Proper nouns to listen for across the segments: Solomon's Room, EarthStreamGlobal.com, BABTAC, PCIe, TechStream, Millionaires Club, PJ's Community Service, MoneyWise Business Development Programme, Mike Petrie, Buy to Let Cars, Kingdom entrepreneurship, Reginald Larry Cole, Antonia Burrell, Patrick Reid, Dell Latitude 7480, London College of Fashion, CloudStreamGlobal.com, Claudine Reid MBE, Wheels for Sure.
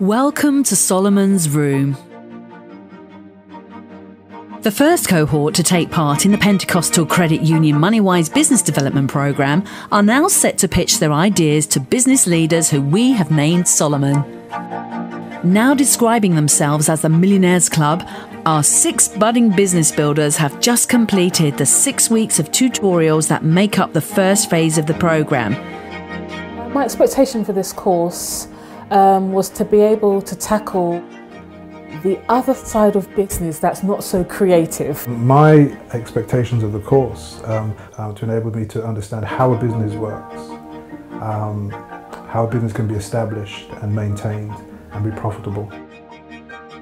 Welcome to Solomon's Room. The first cohort to take part in the Pentecostal Credit Union MoneyWise Business Development Programme are now set to pitch their ideas to business leaders who we have named Solomon. Now describing themselves as the Millionaires Club, our 6 budding business builders have just completed the 6 weeks of tutorials that make up the first phase of the programme. My expectation for this course was to be able to tackle the other side of business that's not so creative. My expectations of the course to enable me to understand how a business works, how a business can be established and maintained and be profitable.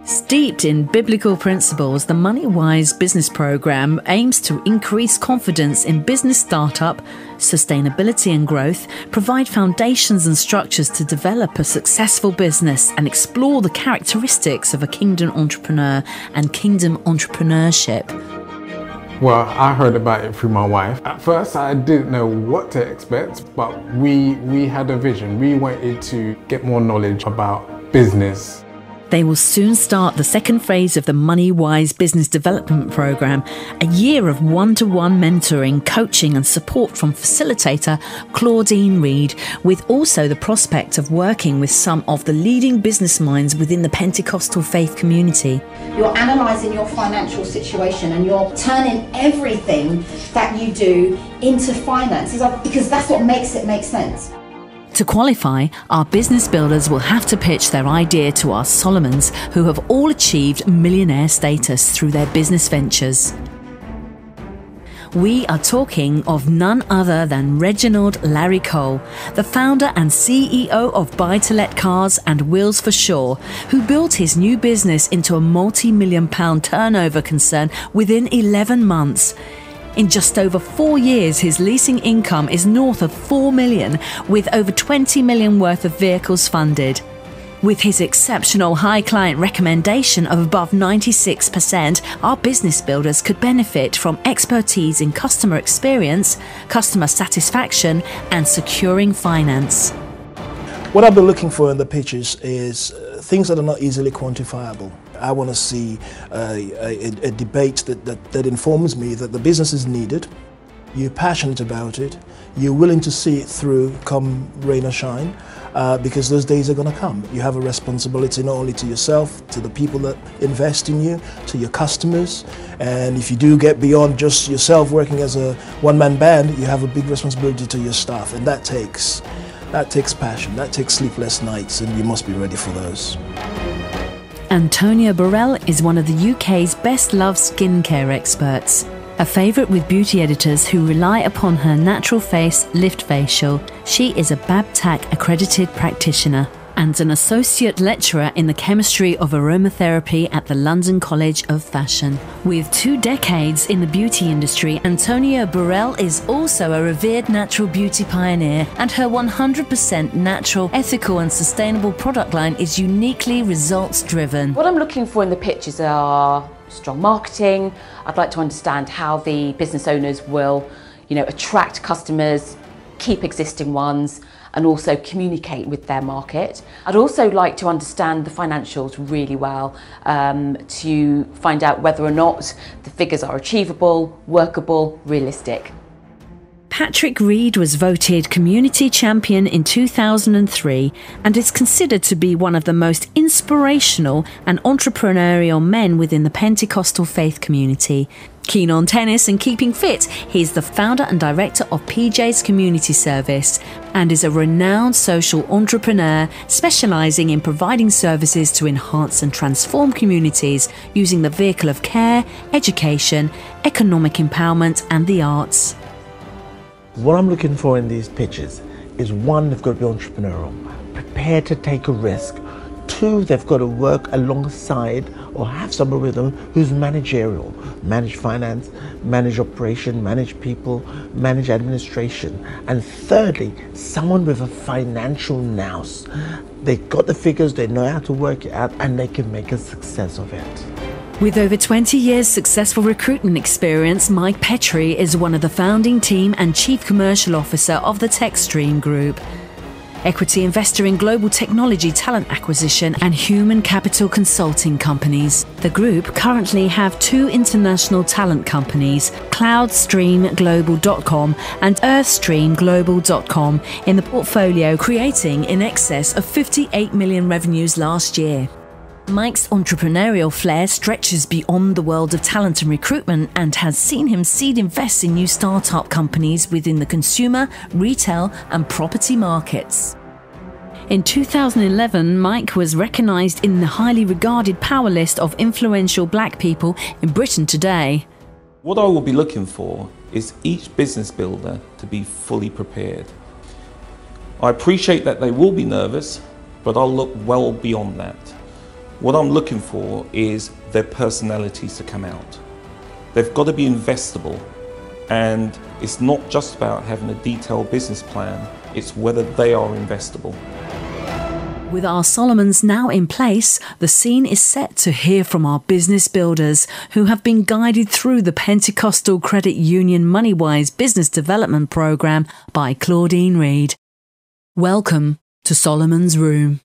Steeped in biblical principles, the MoneyWise Business Programme aims to increase confidence in business startup, sustainability and growth, provide foundations and structures to develop a successful business and explore the characteristics of a Kingdom entrepreneur and Kingdom entrepreneurship. Well, I heard about it through my wife. At first, I didn't know what to expect, but we had a vision. We wanted to get more knowledge about business. They will soon start the second phase of the MoneyWise Business Development Programme, a year of one-to-one mentoring, coaching and support from facilitator Claudine Reid, with also the prospect of working with some of the leading business minds within the Pentecostal faith community. You're analysing your financial situation and you're turning everything that you do into finances, because that's what makes it make sense. To qualify, our business builders will have to pitch their idea to our Solomons, who have all achieved millionaire status through their business ventures. We are talking of none other than Reginald Larry Cole, the founder and CEO of Buy to Let Cars and Wheels for Sure, who built his new business into a multi-million-pound turnover concern within 11 months. In just over 4 years, his leasing income is north of £4 million, with over £20 million worth of vehicles funded. With his exceptional high client recommendation of above 96%, our business builders could benefit from expertise in customer experience, customer satisfaction, and securing finance. What I've been looking for in the pitches is things that are not easily quantifiable. I want to see a debate that informs me that the business is needed, you're passionate about it, you're willing to see it through come rain or shine, because those days are going to come. You have a responsibility not only to yourself, to the people that invest in you, to your customers, and if you do get beyond just yourself working as a one-man band, you have a big responsibility to your staff, and that takes passion, that takes sleepless nights, and you must be ready for those. Antonia Burrell is one of the UK's best-loved skincare experts, a favourite with beauty editors who rely upon her Natural Face Lift Facial. She is a BABTAC accredited practitioner and an associate lecturer in the chemistry of aromatherapy at the London College of Fashion. With 2 decades in the beauty industry, Antonia Burrell is also a revered natural beauty pioneer, and her 100% natural, ethical and sustainable product line is uniquely results-driven. What I'm looking for in the pitches are strong marketing. I'd like to understand how the business owners will, attract customers, keep existing ones, and also communicate with their market. I'd also like to understand the financials really well, to find out whether or not the figures are achievable, workable, realistic. Patrick Reid was voted Community Champion in 2003 and is considered to be one of the most inspirational and entrepreneurial men within the Pentecostal faith community. Keen on tennis and keeping fit, he's the founder and director of PJ's Community Service and is a renowned social entrepreneur specialising in providing services to enhance and transform communities using the vehicle of care, education, economic empowerment and the arts. What I'm looking for in these pitches is, 1, they've got to be entrepreneurial, prepared to take a risk. 2, they've got to work alongside or have somebody with them who's managerial. Manage finance, manage operation, manage people, manage administration. And 3, someone with a financial nous. They've got the figures, they know how to work it out, and they can make a success of it. With over 20 years successful recruitment experience, Mike Petrie is one of the founding team and Chief Commercial Officer of the TechStream Group. equity investor in global technology talent acquisition and human capital consulting companies. The group currently have two international talent companies, CloudStreamGlobal.com and EarthStreamGlobal.com, in the portfolio, creating in excess of 58 million revenues last year. Mike's entrepreneurial flair stretches beyond the world of talent and recruitment and has seen him seed invest in new startup companies within the consumer, retail and property markets. In 2011, Mike was recognised in the highly regarded power list of influential black people in Britain today. What I will be looking for is each business builder to be fully prepared. I appreciate that they will be nervous, but I'll look well beyond that. What I'm looking for is their personalities to come out. They've got to be investable, and it's not just about having a detailed business plan, it's whether they are investable. With our Solomon's now in place, the scene is set to hear from our business builders who have been guided through the Pentecostal Credit Union MoneyWise Business Development Programme by Claudine Reid. Welcome to Solomon's Room.